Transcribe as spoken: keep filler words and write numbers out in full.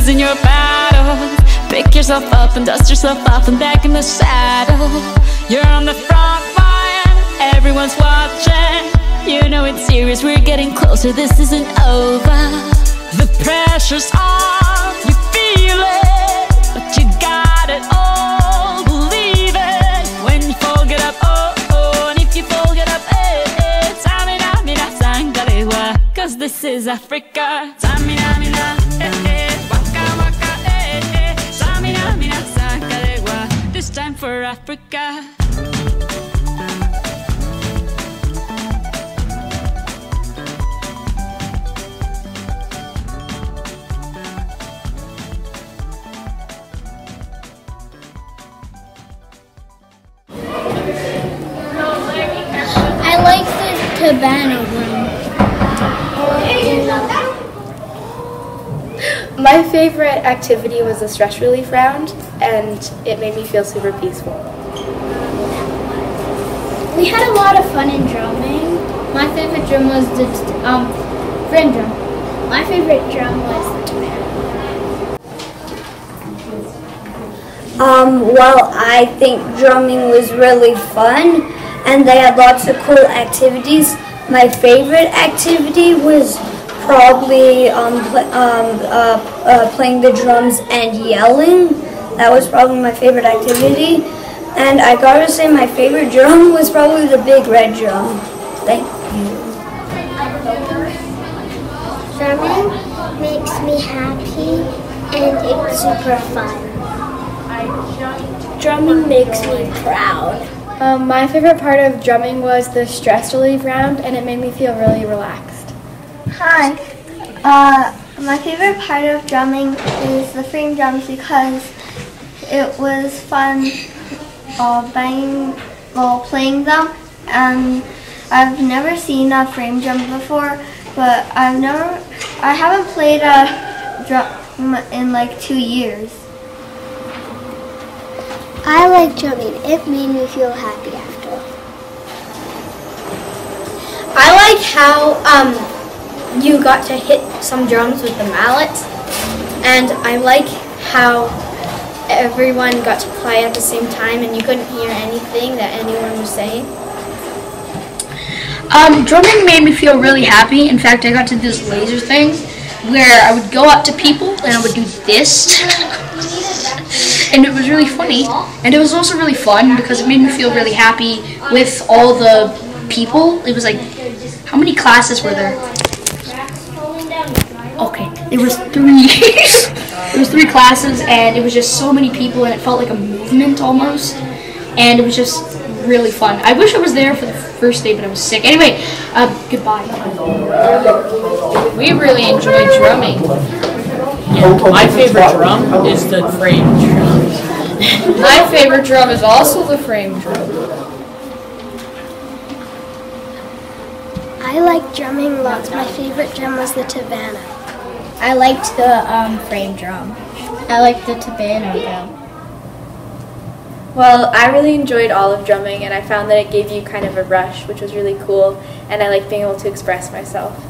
losing your battles. Pick yourself up and dust yourself off and back in the saddle. You're on the front line, everyone's watching. You know it's serious, we're getting closer, this isn't over. The pressure's on, you feel it, but you got it all, believe it. When you fall, get up, oh, oh, and if you fall, get up, eh, eh. Tamina, mina, sangalewa, cause this is Africa. Tamina, mina, eh, eh, waka, waka, eh, eh. Tamina, mina, sangalewa, this time for Africa. Tavana room. My favorite activity was the stress relief round, and it made me feel super peaceful. We had a lot of fun in drumming. My favorite drum was the um, friend drum. My favorite drum was the tubano. Um, well, I think drumming was really fun. And they had lots of cool activities. My favorite activity was probably um, pl um, uh, uh, playing the drums and yelling. That was probably my favorite activity. And I gotta say my favorite drum was probably the big red drum. Thank you. Drumming makes me happy and it's super fun. Drumming makes me proud. Um, my favorite part of drumming was the stress relief round, and it made me feel really relaxed. Hi. Uh, my favorite part of drumming is the frame drums because it was fun uh, banging, well, playing them. And I've never seen a frame drum before, but I've never, I haven't played a drum in like two years. I like drumming. It made me feel happy after. I like how um, you got to hit some drums with the mallet, and I like how everyone got to play at the same time and you couldn't hear anything that anyone was saying. Um, drumming made me feel really happy. In fact, I got to do this laser thing where I would go up to people and I would do this. And it was really funny, and it was also really fun because it made me feel really happy with all the people. It was like, how many classes were there? Okay, there was three. There was three classes, and it was just so many people, and it felt like a movement almost. And it was just really fun. I wish I was there for the first day, but I was sick. Anyway, uh, goodbye. We really enjoyed drumming. Yeah, my favorite drum is the frame drum. My favorite drum is also the frame drum. I like drumming lots. My favorite drum was the tubano. I liked the um, frame drum. I liked the tubano drum. Well, I really enjoyed all of drumming, and I found that it gave you kind of a rush, which was really cool, and I like being able to express myself.